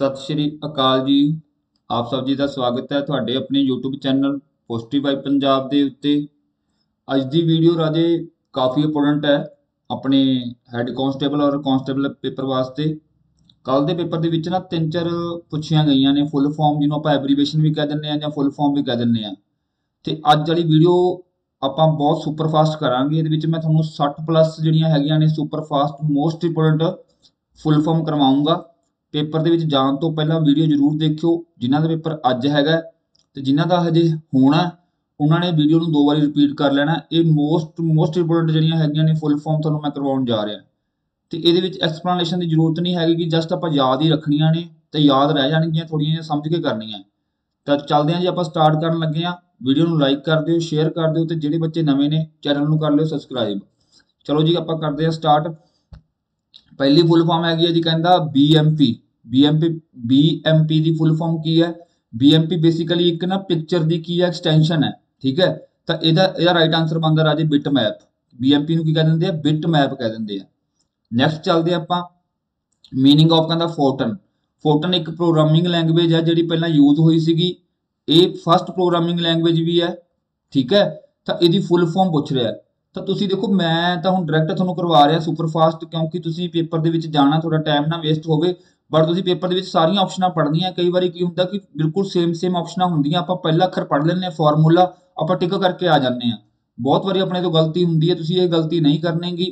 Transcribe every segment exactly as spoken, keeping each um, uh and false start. सत श्री अकाल जी, आप सब जी का स्वागत है तुहाडे अपने YouTube channel positive vibe Punjab के उत्ते। अज की वीडियो राजे काफ़ी इंपोर्टेंट है अपने हैड कॉन्सटेबल और कॉन्सटेबल पेपर वास्ते। कल के पेपर के विच ना तीन चार पूछिया गई ने फुल फॉर्म, जिन्होंने आप एबरीवेशन भी कह दें या फुल फॉर्म भी कह दें। तो अज वाली वीडियो आप बहुत सुपरफास्ट करांगे। ये मैं थोड़ा साठ प्लस जड़िया है superfast most important full form करवाऊँगा। पेपर के जाने तो पहला वीडियो जरूर देखियो। जिन्हों का पेपर अज हैगा तो जिन्हों का हजे होना उन्होंने वीडियो को दो बारी रिपीट कर लेना। ये मोस्ट मोस्ट इंपोर्टेंट जड़िया है फुल फॉर्म थोड़ा मैं करवाने जा रहा। तो ये एक्सप्लेनेशन की जरूरत नहीं है कि जस्ट आप याद ही रखनिया ने, तो याद रह जाएगी, थोड़ी जी समझ के करनी है। तो चलते हैं जी, आप स्टार्ट कर लगे हाँ। वीडियो में लाइक कर दो, शेयर कर दो, तो जोड़े बच्चे नवे ने चैनल में कर लो सबसक्राइब। चलो जी आप करते हैं स्टार्ट। पहली फुल फॉर्म हैगी है जी कहता B M P B M P B M P की फुल फॉर्म की है। बी एम पी बेसिकली एक ना पिक्चर की की है एक्सटेंशन है, ठीक है। तो यह राइट आंसर बनता राजे bit map. B M P को कह देंगे बिट मैप कह देंगे। नैक्सट चलते आप मीनिंग ऑफ कहता फोटन। फोटन एक प्रोग्रामिंग लैंगुएज है जी पहला यूज हुई सी, फस्ट प्रोग्रामिंग लैंगुएज भी है, ठीक है। तो यदि फुल फॉर्म पूछ रहा है तो तुसी देखो मैं तो हुण डायरैक्ट तुहानूं करवा रहा सुपरफास्ट, क्योंकि तुसी पेपर दे विच जाना थोड़ा टाइम ना वेस्ट होवे। बट तुसी पेपर दे विच सारियां ऑप्शनां पढ़नियां। कई बार की हुंदा कि बिल्कुल सेम सेम ऑप्शनां हुंदियां, आपां पहला अखर पढ़ लैंदे फार्मूला आपां टिक करके आ जांदे आ। बहुत वारी अपने तो गलती हुंदी है, तुसी इह गलती नहीं करनीगी।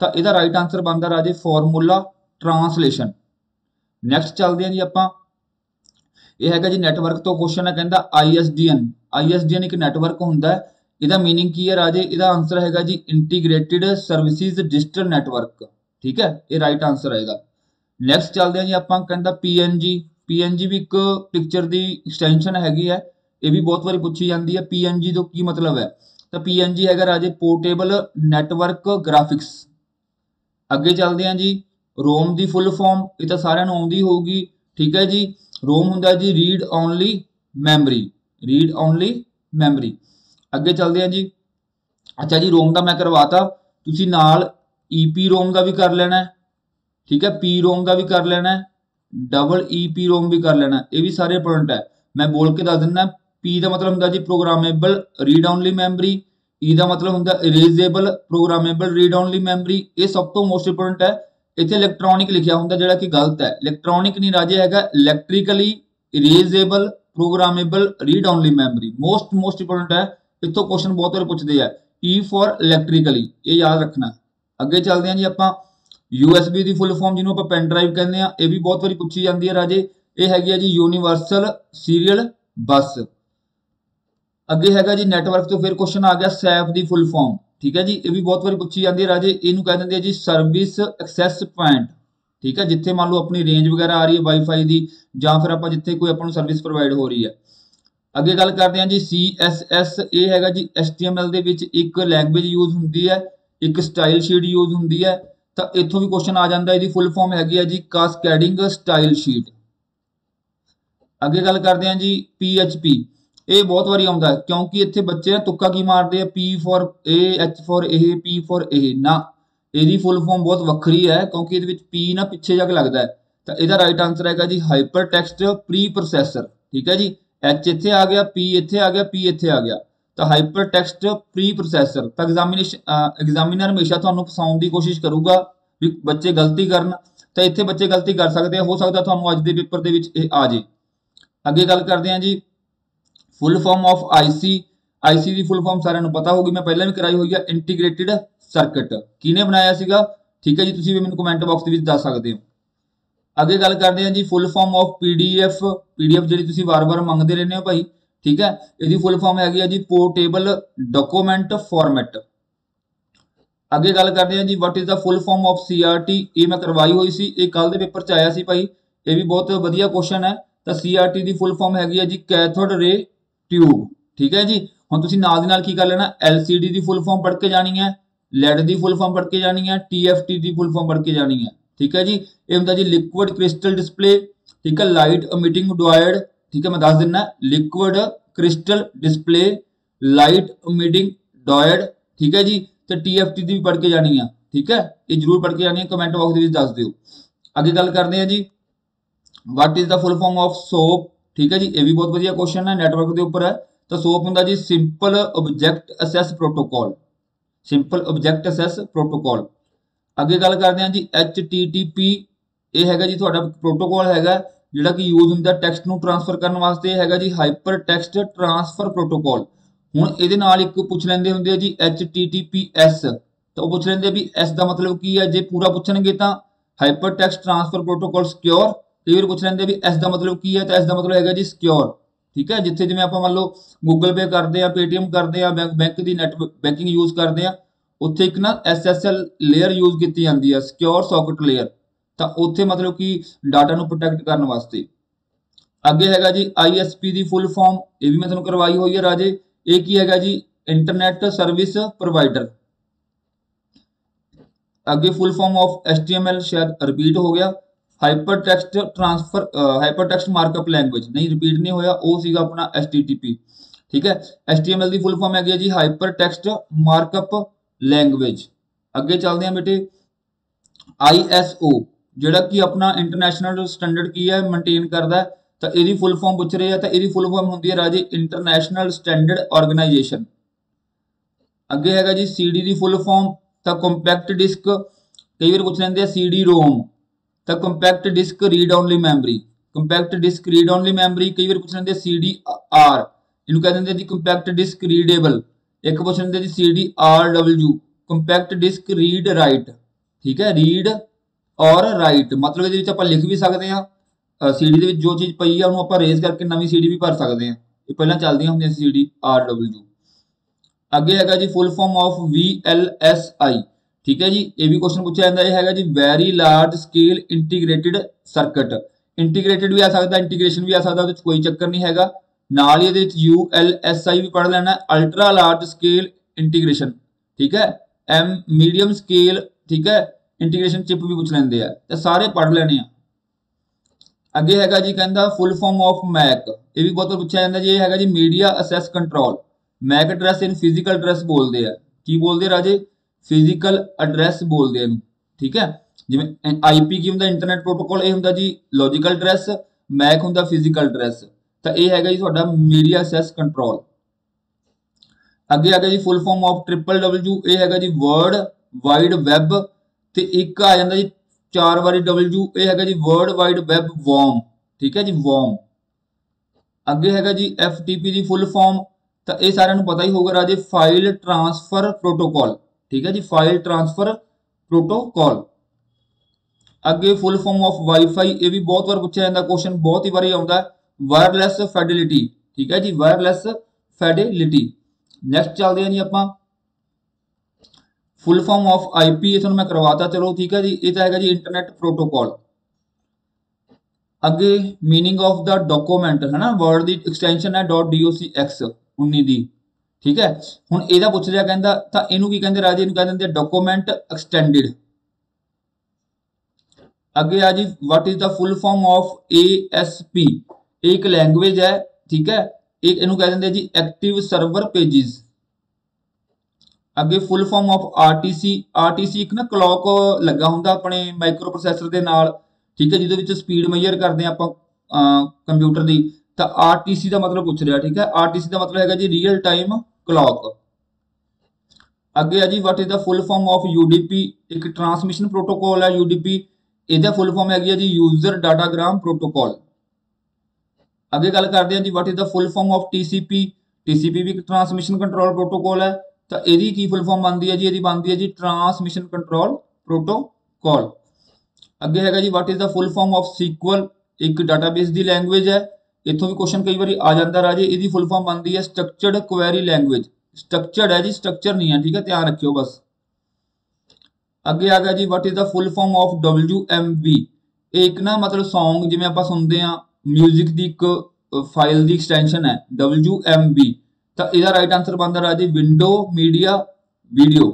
तो इहदा राइट आंसर बनदा राजे फार्मूला ट्रांसलेशन। नैक्सट चलदे आ जी आपां, इह हैगा जी नैटवर्क तो क्वेश्चन है कहंदा I S D N. I S D N एक नैटवर्क हुंदा है। ਇਹਦਾ मीनिंग की है राजे, ਇਹਦਾ आंसर है जी इंटीग्रेटेड सर्विसिज डिजिटल नैटवर्क, ठीक है। ये राइट आंसर है। नैक्सट चलते हैं जी आप कहता P N G. P N G भी एक पिक्चर की एक्सटेंशन हैगी है, ये भी बहुत बारी पूछी जाती है। पी एन जी तो की मतलब है, तो पी एन जी है राजे पोर्टेबल नैटवर्क ग्राफिक्स। अगे चलते हैं जी, रोम की फुल फॉर्म ये तो सारियां नूं आउंदी होगी, ठीक है जी। रोम हुंदा जी read only memory, read only memory. अगे चलते हैं जी, अच्छा जी रोम का मैं करवाता, तुसी नाल ई पी रोम का भी कर लेना है, ठीक है। पी रोम का भी कर लेना है, डबल ई पी रोम भी कर लेना है। ये भी सारे इंपोर्टेंट है, मैं बोल के दस दिना। पी का मतलब होंदा जी programmable read only memory, E का मतलब होंदा erasable programmable read only memory. ये सब तो मोस्ट इंपोर्टेंट है। इत्थे इलैक्ट्रॉनिक लिखिया होंदा जेड़ा कि गलत है। इलैक्ट्रॉनिक नहीं राजे हैगा electrically erasable programmable read only memory, most most important है। इतों क्वेश्चन बहुत बार पूछते हैं। ई फॉर इलैक्ट्रिकली, ये याद रखना। अगे चलते हैं जी आप यूएसबी की फुल फॉर्म, जिन्होंने आप पेन ड्राइव कहते हैं। ये भी बहुत बारी पूछी जाती है राजे। ये हैगी है जी यूनीवर्सल सीरियल बस। अगे हैगा जी नैटवर्क तो फिर क्वेश्चन आ गया सैप की फुल फॉर्म, ठीक है जी। ये भी बहुत बारी पूछी जाती है राजे। इनू कह देंगे जी सर्विस एक्सैस पॉइंट, ठीक है। जिथे मान लो अपनी रेंज वगैरह आ रही है वाईफाई की, या फिर आप जिथे कोई अपन सर्विस प्रोवाइड हो रही है। अगे गल करते हैं जी सी एस एस। ये हैगा जी एस टी एम एल दे विच एक लैंगुएज यूज होंदी है, एक स्टाइल शीट यूज होंदी है। तो इतों भी क्वेश्चन आ जाता है। इसकी फुल फॉर्म हैगी है जी कास्केडिंग स्टाइल शीट। अगे गल करते हैं जी पी एच पी। ये बहुत बारी आउंदा है, क्योंकि इत्थे बच्चे तुक्का की मारते हैं P for A, H for A, P for A ना। इसकी फुल फॉर्म बहुत वक्री है, क्योंकि इसदे विच पी ना पिछे जाके लगता है। तो इसका राइट आंसर हैगा जी हाइपर टैक्सट प्री प्रोसैसर, ठीक है जी। एच इत्थे आ गया, पी इत्थे आ गया, पी इत्थे आ गया। तो हाइपर टैक्सट प्री प्रोसैसर। तो एग्जामिनेशन एग्जामिनर हमेशा तुहानूं फसाउण की कोशिश करूगा भी बच्चे गलती करन। तो इत्थे बच्चे गलती कर सकते हैं, हो सकता तुहानूं अज दे पेपर दे विच आ जे। अगे गल करते हैं जी full form of I C. I C की फुल फॉर्म सारिआं नूं पता होगी, मैं पहले भी कराई हुई है। इंटीग्रेटेड सर्किट किहने बनाया सीगा, ठीक है जी। तुसीं भी मैनूं कमेंट बॉक्स दे विच दस सकदे हो। अगे गल करते हैं जी full form of P D F. P D F जी तुसीं वार वार मंगते रहने हो भाई, ठीक है। इसकी फुल फॉर्म हैगी है जी पोर्टेबल डॉक्यूमेंट फॉर्मेट। अगे गल करते हैं जी what is the full form of C R T. ये मैं करवाई हुई सी, ये कल के पेपर च आया सी भाई। ये भी बहुत वधिया क्वेश्चन है। तो सी आर टी की फुल फॉर्म हैगी है जी कैथोड रे ट्यूब, ठीक है जी। हुण तुसीं नाल दी नाल की कर लेना, एल सी डी की फुल फॉर्म पढ़ के जानी है, लैड की फुल फॉर्म पढ़ के जानी है, टी एफ टी की फुल फॉर्म पढ़ के जानी है, ठीक है जी। ये होंगे जी लिक्विड क्रिस्टल डिस्प्ले, ठीक है। लाइट इमिटिंग डायोड, ठीक है। मैं दस दिना liquid crystal display light emitting diode, ठीक है जी। तो टी एफ टी भी पढ़ के जानी है, ठीक है। ये जरूर पढ़ के जानी है, कमेंट बॉक्स दे विच दस दिओ। अगे गल करते हैं जी what is the full form of SOAP. ठीक है जी, ये भी बहुत वधिया क्वेश्चन है, नैटवर्क के उपर है। तो सोप होंगे जी simple object access protocol, simple object access protocol. अगे गल करते हैं जी एच टी टी पी, ये हैगा जी तुहाडा प्रोटोकॉल हैगा जिहड़ा कि यूज़ होंदा टैक्सट नूं ट्रांसफर करन वास्ते, हैगा जी हाइपर टैक्सट ट्रांसफर प्रोटोकॉल। हुण इहदे नाल इक पुछ लैंदे हुंदे जी H T T P S, तो पुछ लैंदे भी एस का मतलब की है, जे पूरा पुछणगे तां hyper text transfer protocol secure, कई बार पुछ लेंगे भी एस का मतलब की है, तो एस का मतलब हैगा जी सिक्योर। ठीक है, जिथे जिवें आपां मान लो गूगल पे करते हैं, पेटीएम करते हैं, बैंक बैंक की नैट बैंकिंग यूज़ करते हैं, उत्थे एक ना S S L layer use की जाती है, सिक्योर सॉकेट लेयर। तो उत्थे मतलब कि डाटा को प्रोटैक्ट करने वास्ते। अगे हैगा जी आई एस पी की फुल फॉर्म, ये भी मैं तुहानूं करवाई हुई है राजे, ये की हैगा जी इंटरनेट सर्विस प्रोवाइडर। अगे full form of H T M L, शायद रिपीट हो गया, hyper text transfer hyper text markup language, नहीं रिपीट नहीं होया, वो सीगा अपना एच टी टी पी। ठीक है, एच टी एम एल की फुल फॉर्म हैगी जी हाइपर टैक्सट मार्कअप लैंगुएज। अगे चलते हैं बेटे आई एस ओ, जोड़ा कि अपना इंटरनेशनल स्टैंडर्ड की है मेनटेन करता है, तो यदि फुल फॉर्म पूछ रहे हैं तो यदि फुल फॉर्म होंगी है राजे इंटरनेशनल स्टैंडर्ड ऑर्गेनाइजेशन। अगे हैगा जी सी डी की फुल फॉर्म, तो कॉम्पैक्ट डिस्क, कई बार पूछ लेंगे सी डी रोम, तो compact disc read only memory, compact disc read only memory. कई बार पूछ लेंगे सी डी आर, इनू कह देंगे जी कॉम्पैक्ट डिस्क रीडेबल। एक पूछ लेंगे जी C D R W, compact disc read write. ठीक है, रीड और राइट मतलब ये आप लिख भी सकते हैं, सी डी जो चीज़ पई है उन्होंने आप रेज करके नवी सी डी भी भर सकते हैं, ये पहला चलदी होंगे सी डी आर डबल्यू। अगे हैगा जी full form of V L S I. ठीक है जी, ये भी क्वेश्चन पूछा जाता है, हैगा जी very large scale integrated circuit, integrated भी आ सकता, इंटीग्रेशन भी आ सकता, तो कोई चक्कर नहीं हैगा। नाल ही यू एल एस आई भी पढ़ लेना, अल्ट्रा लार्ज स्केल इंटीग्रेशन। ठीक है, एम मीडियम स्केल, ठीक है, इंटीग्रेशन चिप भी पूछ लेंगे, तो सारे पढ़ लेने। अगे हैगा जी कहता फुल फॉर्म ऑफ मैक, ये भी बहुत पूछा जाता जी, हैगा जी media access control. MAC address इन फिजिकल एड्रैस बोलते हैं, की बोलते राजे फिजिकल एड्रैस बोलते हैं। ठीक है, जिवें आई पी की होंदा इंटरनेट प्रोटोकॉल, ये होंदा जी लॉजिकल एड्रैस, मैक होंदा फिजिकल एड्रैस, तो यह हैगा जी तुहाडा मीडिया असैस कंट्रोल। अगे हैगा जी full form of triple W, ये हैगा जी वर्ड वाइड वैब, तो एक आ जाता जी चार वारी डबल्यू, ये हैगा जी वर्ल्ड वाइड वैब वॉम। ठीक है जी, वॉम। अगे हैगा जी एफ टी पी की फुल फॉर्म, तो यह सारे पता ही होगा राजे, फाइल ट्रांसफर प्रोटोकॉल। ठीक है जी, फाइल ट्रांसफर प्रोटोकॉल। अगे फुल फॉर्म ऑफ वाईफाई, ये भी बहुत बार पूछा जाता क्वेश्चन, बहुत ही बारी आता, वायरलैस फैडिलिटी। ठीक है जी, वायरलैस फैडिलिटी। नैक्सट चलते हैं जी आप full form of I P, ये मैं करवाता चलो। ठीक है जी, ये तो हैगा जी इंटरनेट प्रोटोकॉल। अगे मीनिंग ऑफ द डॉक्यूमेंट है ना, वर्ड की एक्सटेंशन है dot D O C X उन्नी दी। ठीक है, हुण इहदा पुछ लिया कहंदा, तां इहनूं की कहंदे राजे, इहनूं कह दिंदे डॉक्यूमेंट एक्सटेंडिड। अगे आ जी what is the full form of A S P, एक लैंगुएज है। ठीक है, इहनूं कह दिंदे जी एक्टिव सर्वर पेजिज। अगे full form of R T C, R T C एक ना क्लॉक लगा होंदा अपने माइक्रो प्रोसैसर दे नाल। ठीक है, जिहदे विच स्पीड मेजर करदे आपां कंप्यूटर दी, तो आर टी सी का मतलब पूछ रहा। ठीक है, आर टी सी का मतलब हैगा जी रियल टाइम क्लॉक। अगे है जी what is the full form of U D P, एक ट्रांसमिशन प्रोटोकॉल है यू डी पी, इसका फुल फॉर्म हैगी है जी यूजर डाटाग्राम प्रोटोकॉल। अगे गल करते हैं जी what is the full form of T C P, T C P भी एक ट्रांसमिशन कंट्रोल प्रोटोकॉल है, तो यदि की फुल फॉर्म बनती है जी, यदि बनती है जी ट्रांसमिशन कंट्रोल प्रोटोकॉल। अगे हैगा जी what is the full form of sequel, एक डाटाबेस की लैंगुएज है, इतों भी क्वेश्चन कई बार आ जाता राजे। यदि फुल फॉर्म बनती है स्ट्रक्चर्ड क्वेरी लैंगुएज, स्ट्रक्चर्ड है जी, स्ट्रक्चर नहीं है। ठीक है, ध्यान रखियो बस। अगे आ गया जी what is the full form of W M B, एक ना मतलब सॉन्ग जिमें आप सुनते हैं, म्यूजिक की एक फाइल की एक्सटेंशन है डबल्यू एम बी, तो इसका राइट आंसर बनता राजे विंडो मीडिया वीडियो।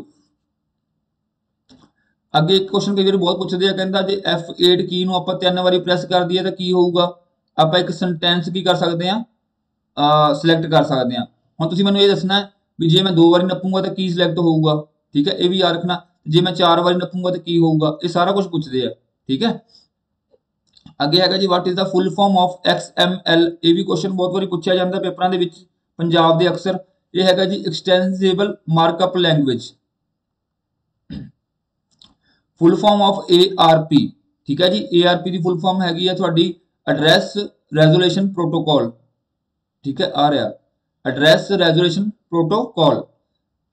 अगे एक क्वेश्चन कई बार बहुत पूछते हैं, कहता जे एफ एट की आप तीन बारी प्रेस कर दी है तो की होगा, आप एक सेंटेंस की कर सकते हैं, सिलेक्ट कर सकते हैं। हम तुम मैं ये दसना भी जे मैं दो बार नपूंगा तो की सिलेक्ट होगा। ठीक है, ये भी याद रखना, जे मैं चार बार नपूंगा तो की होगा, ये सारा कुछ पूछते हैं। ठीक है, अगे है जी what is the full form of X M L. ये भी क्वेश्चन बहुत बार पूछा जाता पेपरों के विच पंजाब के अक्सर। यह है जी extensible markup language, full form of A R P. ठीक है जी, ए आर पी की फुल फॉर्म हैगी एड्रैस रेजोल्यूशन प्रोटोकॉल। ठीक है, आ रहा एड्रैस रेजोल्यूशन प्रोटोकॉल।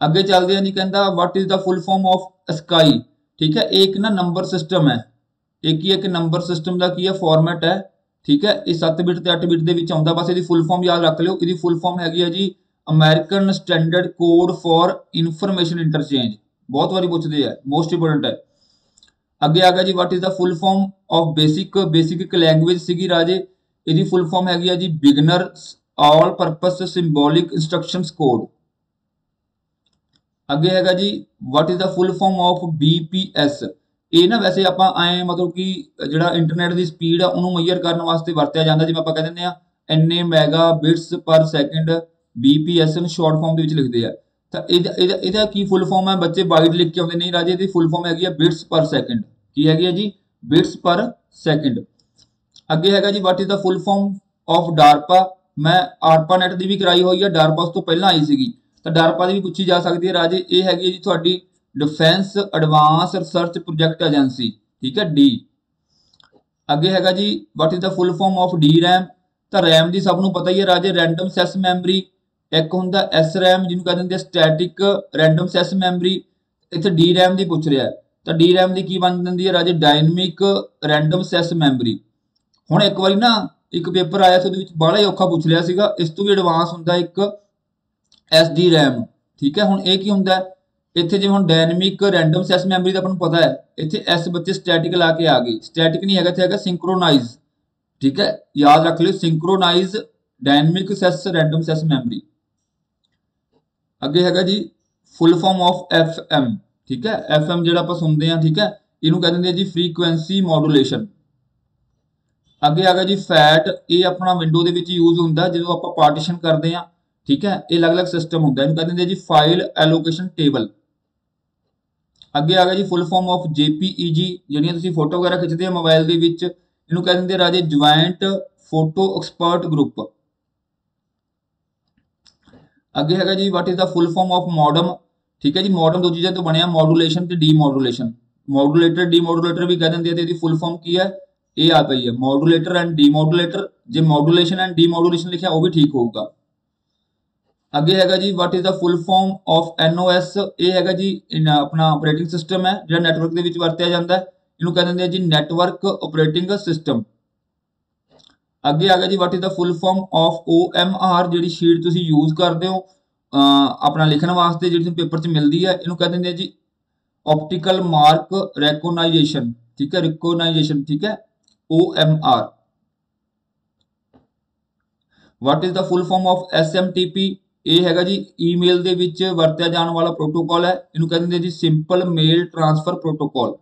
अगे चलते हैं जी, कहता what is the full form of ASCII. ठीक है, एक ना नंबर सिस्टम है, एक ही एक नंबर सिस्टम का की है फॉर्मेट है। ठीक है, ये सत्त बिट ते अठ बिट दे विच आउंदा, बस इसकी फुल फॉर्म याद रख लियो। इसकी फुल फॉर्म हैगी जी American standard code for information interchange, बहुत बारी पूछते हैं, मोस्ट इंपोर्टेंट है। अगे आ गया जी what is the full form of basic. Basic एक लैंगुएज सीगी राजे, इसकी फुल फॉर्म हैगी जी beginner all purpose symbolic instructions code. अगे है जी what is the full form of B P S. ये ना वैसे आप आए मतलब कि जो इंटरनेट की स्पीड है उन्होंने मेयर करने वास्ते वरत्या जाता, जिवें आप कह देंगे इन्ने mega bits per second B P S short form के लिखते हैं। तो यह की फुल फॉर्म है, बच्चे बाइट लिख के आते नहीं राजे, ये फुल फॉर्म हैगी बिट्स पर सैकेंड। की हैगी जी बिट्स पर सैकेंड। अगे है जी what is the full form of DARPA. मैं आरपा नैट की भी कराई हुई है, डारपा उस तो पहला आई सी, तो डारपा की भी पूछी जा सकती है राजे। ये हैगी जी थोड़ी defence advance research project agency. ठीक है, डी। अगे हैगा जी what is the full form of D RAM. तो रैम की सबनों पता ही है राजे, रैंडम सैस मैमरी। एक होंदा एस रैम जिन्होंने कह देंगे स्टैटिक रैंडम सैस मैमरी, इतने डी रैम की पूछ रहा है। तो डी रैम की की बन जाती है राजे डायनमिक रैंडम सैस मैमरी। हूँ एक बार ना एक पेपर आया तो बड़ा ही औखा पूछ रहा, इस तो भी एडवांस होंदा एक एस डी रैम। ठीक है, हुण यह की होंदा है इतने जिवें हुण डायनमिक रैंडम सैस मैमरी का अपन पता है, इतने एस बच्चे स्टैटिक ला के आ गए, स्टैटिक नहीं है इत्थे हैगा सिंक्रोनाइज। ठीक है, याद रख लियो synchronize dynamic access random access memory. अगे हैगा जी full form of F M. ठीक है, एफ एम जिहड़ा आपां सुनदे हां, ठीक है, इहनूं कह दिंदे जी फ्रीकुएंसी मॉडुलेशन। अगे आ गया जी फैट। ये अपना विंडो के यूज होंदा जदों आपां पार्टीशन करते हैं। ठीक है, ये अलग अलग सिस्टम होंदा, इहनूं कह दिंदे जी फाइल एलोकेशन टेबल। अगे आ गया जी full form of J P E G, जिहड़ियां तुसीं फोटो वगैरह खिचदे हो मोबाइल दे विच, इहनूं कह दिंदे राजे ज्वाइंट फोटो एक्सपर्ट ग्रुप। अगे हैगा जी what is the full form of modem. ठीक है जी, मॉडम दो चीज़ां तो बनिया, मॉडुलेशन ते डीमॉडुलेशन। मॉडुलेटर डीमॉडुलेटर भी कह देंगे, तो फुल फॉर्म की है ये आ पई है मॉडुलेटर एंड डीमॉडुलेटर। जे मॉडुलेशन एंड डीमॉडुलेशन लिखा वो भी ठीक होगा। अगे हैगा जी what is the full form of N O S. ये हैगा जी अपना ऑपरेटिंग सिस्टम है जो नैटवर्क के वरत्या जाता है, इनू कह देंगे जी नैटवर्क ऑपरेटिंग सिस्टम। अगे आ गया जी what is the full form of O M R, जी शीट तुम यूज करते हो अपना लिखने वास्ते, जी पेपर च मिलती है, इनू कह देंगे जी ऑप्टिकल मार्क रिकोगनाइजेशन। ठीक है, रिकोगनाइजेशन। ठीक है, O M R. What is the full form of S M T P. यह हैगा जी ईमेल दे विच वरत्या जाने वाला प्रोटोकॉल है, इनू कह देंगे जी सिंपल मेल ट्रांसफर प्रोटोकॉल।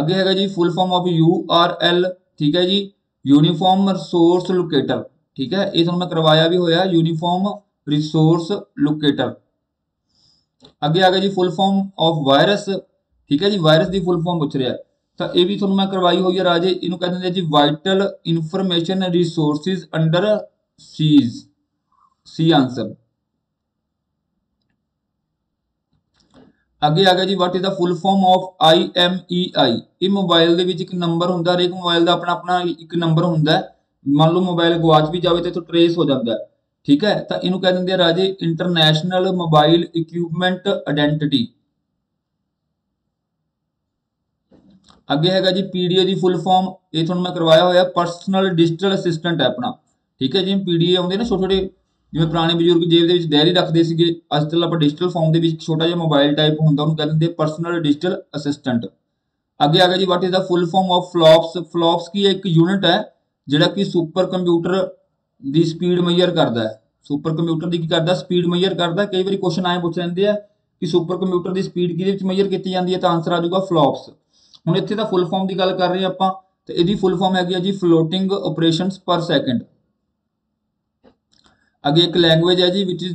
अगे हैगा जी full form of U R L. ठीक है जी, यूनीफॉर्म रिसोर्स लोकेटर। ठीक है, ये मैं करवाया भी होया यूनीफॉर्म रिसोर्स लोकेटर। अगे आ गया जी फुल फॉर्म ऑफ वायरस। ठीक है जी, वायरस की फुल फॉर्म पूछ रहा है, तो यह भी थोड़ा मैं करवाई हुई है राजे, इनू कह देंगे जी vital information resources under siege, C answer. अगे आ गया जी what is the full form of I M E I. ये मोबाइल के एक नंबर होंगे, हरेक मोबाइल का अपना अपना एक नंबर होंगे, मान लो मोबाइल गुआच भी जाए तो इतों ट्रेस हो जाता है। ठीक है, तो इनू कह देंगे राजे इंटरनेशनल मोबाइल इक्विपमेंट आइडेंटिटी। अगे हैगा जी पी डी ए की फुल फॉर्म, ये थोड़ा मैं करवाया होया परसनल डिजिटल असिस्टेंट है अपना। ठीक है, जिवें पी डी ए आउंदे ना छोटे छोटे, जिवें पुराने बजुर्ग जेब के डायरी रखते थे, अजकल आप डिजिटल फॉर्म के छोटा जिहा मोबाइल टाइप होंदा, उन्हें कह देंगे परसनल डिजिटल असिस्टेंट। अगे आ गया जी what is the full form of FLOPS. FLOPS की एक यूनिट है जिहड़ा कि सुपर कंप्यूटर की स्पीड मेयर करता है, सुपर कंप्यूटर की की करता स्पीड मेयर करता। कई बार क्वेश्चन आए पूछ लेंगे है कि सुपर कंप्यूटर की स्पीड किहदे मेयर की जाती है, तो आंसर आ जाएगा फ्लॉप्स। हुण इत्थे तां फुल फॉर्म की गल कर रहे हैं आपां, तो इहदी फुल फॉर्म हैगी जी फ्लोटिंग ऑपरेशनस पर सैकेंड। अगे एक लैंगुएज है जी which is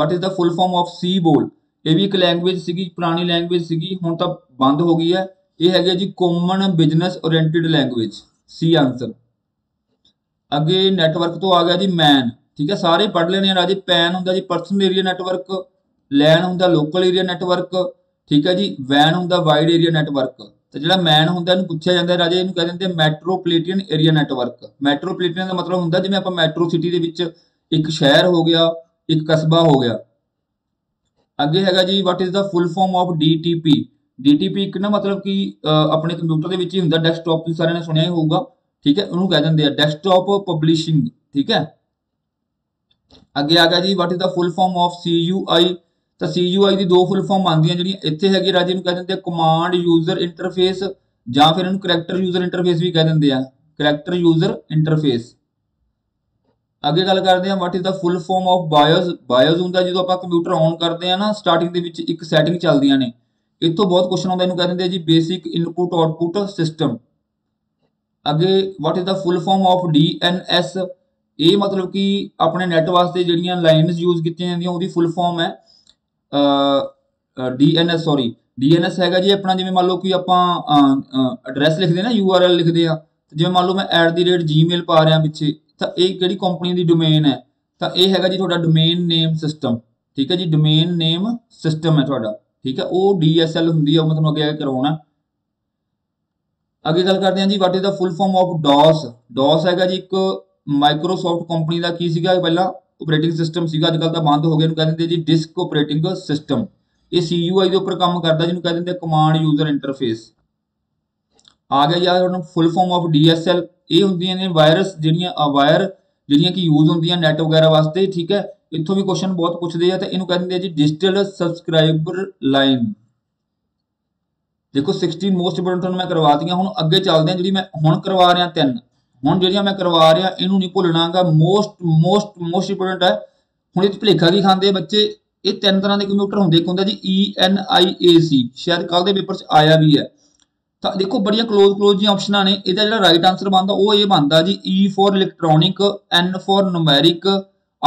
what is the full form of COBOL. ये भी एक लैंगुएज सीगी, पुरानी लैंगुएज सीगी, हुण तां बंद हो गई है। ये हैगी जी common business oriented language. C answer. अगे नैटवर्क तो आ गया जी मैन, ठीक है सारे पढ़ लेने राजे। पैन होंगे जी परसनल एरिया नैटवर्क, लैन होंगे लोकल एरिया नैटवर्क, ठीक है जी। वैन होंगे वाइड एरिया नैटवर्क, तो जो मैन होंगे इन्हूं पूछा जाता है राजे, इन्हूं कह दिंदे मैट्रोपोलिटन एरिया नैटवर्क। मैट्रोपोलिटन का मतलब होंगे जिवें आपां मैट्रो सिटी दे विच एक शहर हो गया, एक कस्बा हो गया। अगे हैगा जी what is the full form of D T P. D T P एक ना मतलब कि अपने कंप्यूटर के विच ही हुंदा, डेस्कटॉप सारे ने सुनिया ही होगा, ठीक है। उन्होंने कह देंगे दे, डेस्कटॉप पब्लिशिंग, ठीक है। अगे आ गया जी what is the full form of C U I. तो सी यू आई की दो फुल फॉर्म आंदियां जिहड़ियां इत्थे हैगी राजे, इन्हूं कह देंगे कमांड यूजर इंटरफेस जां फिर इन्हूं करैक्टर यूजर इंटरफेस भी कह देंगे, करैक्टर यूजर इंटरफेस। अगे गल करते हैं what is the full form of BIOS. BIOS होंगे जो आप कंप्यूटर ऑन करते हैं ना, स्टार्टिंग एक सैटिंग चलदियां ने, इतों बहुत क्वेश्चन आता है, कहते हैं जी बेसिक इनपुट आउटपुट सिस्टम। अगे what is the full form of D N S. ये मतलब कि अपने नैट वास्ते जिहड़ियां लाइनस यूज की जाती हैं, फुल फॉर्म है D N S, sorry D N S हैगा जी अपना, जिवें मान लो कि आप एड्रैस लिखते हैं ना, यू आर एल लिखते हैं, जिवें मान लो मैं at the rate Gmail पा रहा पिछे, तो एक किहड़ी कंपनी की डोमेन है, तो यह है जी थोड़ा डोमेन नेम सिस्टम, ठीक है जी। डोमेन नेम सिस्टम है थोड़ा, ठीक है, वो डी एस एल होंगी, मैं तुहानूं अगे करवाउणा। अगे गल करते हैं जी what is the full form of DOS. DOS हैगा जी एक माइक्रोसॉफ्ट कंपनी का की सीगा पहला ऑपरेटिंग सिस्टम सीगा, अजकल तो बंद हो गया, इहनूं कहिंदे जी डिस्क ऑपरेटिंग सिस्टम। ये सी यू आई के उपर काम करता, जिहनूं कहिंदे कमांड यूजर इंटरफेस। आ गया यार full form of D S L. ये होंदियां ने वायरस जिहड़ियां, वायर जिहड़ियां कि यूज होंदियां नैट वगैरह वास्ते, ठीक है। इत्थों भी क्वेश्चन बहुत पूछते हैं, तो इन्हूं कहते हैं जी डिजिटल सबसक्राइबर लाइन। देखो सोलह मोस्ट इंपोर्टेंट मैं करवा दी, हुण अगे चलते हैं जी। मैं हुण करवा रहा तीन, हुण जिहड़ियां मैं करवा रहा इन्हूं नहीं भुलणागा। मोस्ट मोस्ट मोस्ट इंपोर्टेंट है, हुण इत्थे भुलेखा की खांदे बच्चे। ये तीन तरह के कंप्यूटर होंदे, एक होंदा जी ई एन आई ए सी, शायद कल के पेपर च आया भी है। तो देखो बड़ी क्लोज क्लोज जी ऑप्शन ने, इसका जो राइट आंसर बनता वो ये बनता जी E for electronic, N for numeric,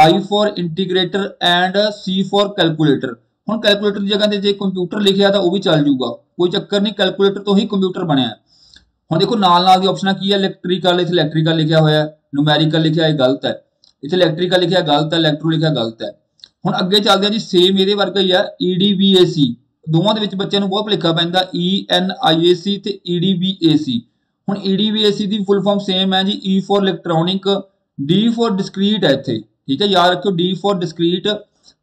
I for integrator and C for calculator. हम कैलकुलेटर की जगह पर जो कंप्यूटर लिखा तो वह भी चल जूगा, कोई चक्कर नहीं, कैलकुलेटर तो ही कंप्यूटर बनया। हम देखो नाल नाल दी ऑप्शन की है, इलैक्ट्रीकल, इसे इलैक्ट्रीकल लिखा होया, नुमैरिकल लिखा है गलत है, इसे इलैक्ट्रीकल लिखा गलत है, इलैक्ट्रो लिखा गलत है। हम अगे चलते हैं जी, सेम ये वर्ग ही है ई डी बी ए सी। ਦੋਵਾਂ ਦੇ ਵਿੱਚ ਬੱਚਿਆਂ ਨੂੰ ਬਹੁਤ ਭੁਲੇਖਾ ਪੈਂਦਾ, ई एन आई ए सी ਤੇ ई डी बी ए सी। ਹੁਣ E D B A C ਦੀ ਫੁੱਲ ਫਾਰਮ ਸੇਮ ਹੈ ਜੀ, E for electronic, D for discrete है ਇੱਥੇ, ठीक है ਯਾਦ ਰੱਖਿਓ, D for discrete,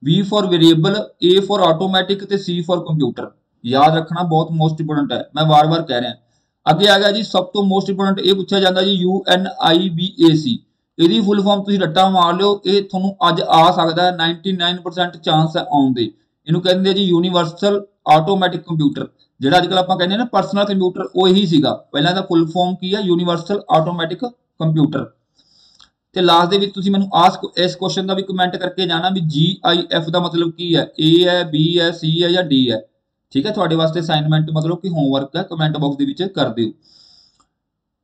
V for variable, A for automatic ਤੇ C फॉर कंप्यूटर। याद रखना बहुत मोस्ट इंपोर्टेंट है, मैं बार बार कह रहा। अगे आ गया जी सब तो मोस्ट इंपोर्टेंट, ਇਹ ਪੁੱਛਿਆ ਜਾਂਦਾ ਜੀ U N I B A C. ਇਹਦੀ ਫੁੱਲ ਫਾਰਮ ਤੁਸੀਂ ਰੱਟਾ ਮਾਰ ਲਿਓ, ਇਹ ਤੁਹਾਨੂੰ ਅੱਜ ਆ ਸਕਦਾ, ਨਾਈਨਟੀ ਨਾਈਨ ਪਰਸੈਂਟ ਚਾਂਸ ਹੈ ਆਉਣ ਦੇ। ਇਹਨੂੰ ਕਹਿੰਦੇ ਜੀ यूनिवर्सल ਆਟੋਮੈਟਿਕ ਕੰਪਿਊਟਰ, ਜਿਹੜਾ ਅੱਜਕੱਲ ਆਪਾਂ ਕਹਿੰਦੇ ਨਾ ਪਰਸਨਲ ਕੰਪਿਊਟਰ, ਉਹ ਇਹੀ ਸੀਗਾ। ਪਹਿਲਾਂ ਦਾ ਫੁੱਲ ਫਾਰਮ ਕੀ ਹੈ, ਯੂਨੀਵਰਸਲ ਆਟੋਮੈਟਿਕ ਕੰਪਿਊਟਰ। ਤੇ ਲਾਸਟ ਦੇ ਵਿੱਚ ਤੁਸੀਂ ਮੈਨੂੰ ਆਸ ਇਸ ਕੁਐਸਚਨ ਦਾ ਵੀ ਕਮੈਂਟ ਕਰਕੇ ਜਾਣਾ ਵੀ ਜੀ ਆਈ ਐਫ ਦਾ ਮਤਲਬ ਕੀ ਹੈ, ਏ ਹੈ, ਬੀ ਹੈ, ਸੀ ਹੈ ਜਾਂ ਡੀ ਹੈ, ਠੀਕ ਹੈ। ਤੁਹਾਡੇ ਵਾਸਤੇ ਅਸਾਈਨਮੈਂਟ ਮਤਲਬ ਕਿ ਹੋਮਵਰਕ ਹੈ, ਕਮੈਂਟ ਬਾਕਸ ਦੇ ਵਿੱਚ ਕਰ ਦਿਓ।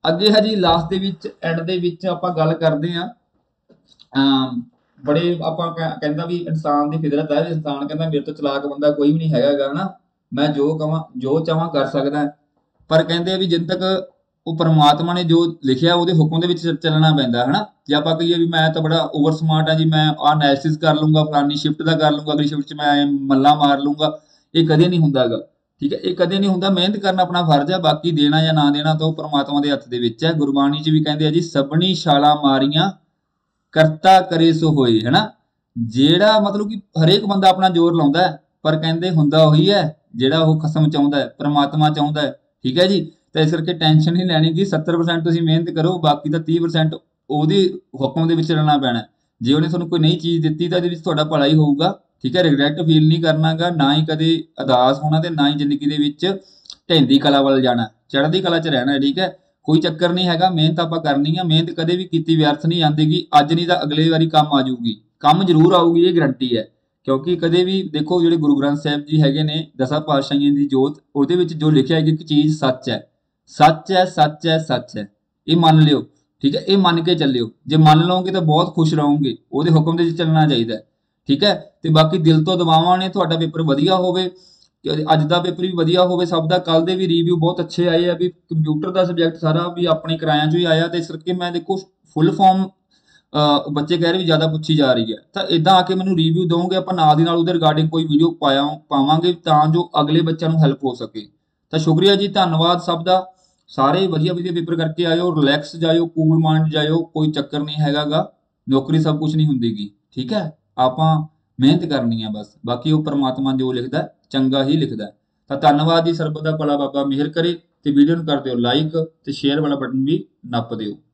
ਅੱਗੇ ਹੈ ਜੀ ਲਾਸਟ ਦੇ ਵਿੱਚ, ਐਂਡ ਦੇ ਵਿੱਚ ਆਪਾਂ ਗੱਲ ਕਰਦੇ ਹਾਂ बड़े आप कहना भी इंसान की फितरत है, इंसान कहना मेरे तो चलाक बंदा कोई भी नहीं हैगा है ना, मैं जो कह जो चाह कर सकता, पर कहते भी जिन तक वो परमात्मा ने जो लिखा वो हुक्म के चलना पैंदा है ना। जे आप कही भी मैं तो बड़ा ओवर स्मार्ट है जी, मैं एनालिसिस कर लूँगा, फलानी शिफ्ट का कर लूँगा, अगली शिफ्ट मैं मल्ला मार लूँगा, ये कदे नहीं होंदा गा, ठीक है, ये कदे नहीं होंदा। मेहनत करना अपना फर्ज है, बाकी देना या ना देना तो परमात्मा के हथ के विच है। गुरबाणी च भी कहते जी सबनी छाला मारियां करता करे सो होए, है ना। जेड़ा मतलब कि हरेक बंदा अपना जोर लाउंदा है, पर कहंदे हुंदा ओही है जेड़ा ओह खसम चाहुंदा है, परमात्मा चाहुंदा है, ठीक है जी। तो इस करके टेंशन नहीं लैनी कि सत्तर परसेंट तुसीं मेहनत करो, बाकी तां तीस परसेंट ओहदे हुक्म दे विच रहना पैना। जे उहने तुहानूं कोई नई चीज़ दित्ती तां इहदे विच तुहाडा भला ही होऊगा, ठीक है। रिग्रैट फील नहीं करनागा, ना ही कदे अदास होना, ते ना ही जिंदगी दे विच ढैंदी कला वाल जाना, चढ़दी कला च रहना, ठीक है। कोई चक्कर नहीं हैगा, मेहनत आपां करनी है, मेहनत कदे भी कीती व्यर्थ नहीं आंदी गी। अज नहीं तो अगले वारी काम आ जाऊगी, काम जरूर आऊगी, ये गरंटी है। क्योंकि कदे भी देखो जो गुरु ग्रंथ साहब जी हैगे ने, दसा पातशाहियां दी जोत, उहदे विच जो लिखिया है कि एक चीज़ सच है, सच है, सच है, सच है, ये मन लिओ, ठीक है, ये मन के चलिओ। जे मन लओगे तो बहुत खुश रहोगे, उहदे हुक्म दे चलना चाहिए, ठीक है। तो बाकी दिल तो दबावां ने, तुहाडा पेपर वधिया होवे। अज का पेपर भी वधिया होवे सब का। कल दे भी रिव्यू बहुत अच्छे आए हैं भी कंप्यूटर का सबजैक्ट सारा भी अपने किराया चो ही आया, तो इस करके मैं देखो फुल फॉर्म बच्चे कह रहे भी ज़्यादा पूछी जा रही है, तो इदा आके मैं रिव्यू दोगे अपन उधर रिगार्डिंग कोई वीडियो पाया पावे तो अगले बच्चों हेल्प हो सके। तो शुक्रिया जी, धन्यवाद सब का, सारे वधिया वधिया पेपर करके आयो, रिलैक्स जाओ, कूल माइंड जाओ, कोई चक्कर नहीं हैगा गा, नौकरी सब कुछ नहीं हुंदीगी, ठीक है, आपां मेहनत करनी है बस, बाकी वो परमात्मा जो लिखदा चंगा ही लिखदा है। तो धन्यवाद जी, सरबत दा भला बाबा मेहर करे, तो वीडियो कर दिओ लाइक, तो शेयर वाला बटन भी नप दिओ।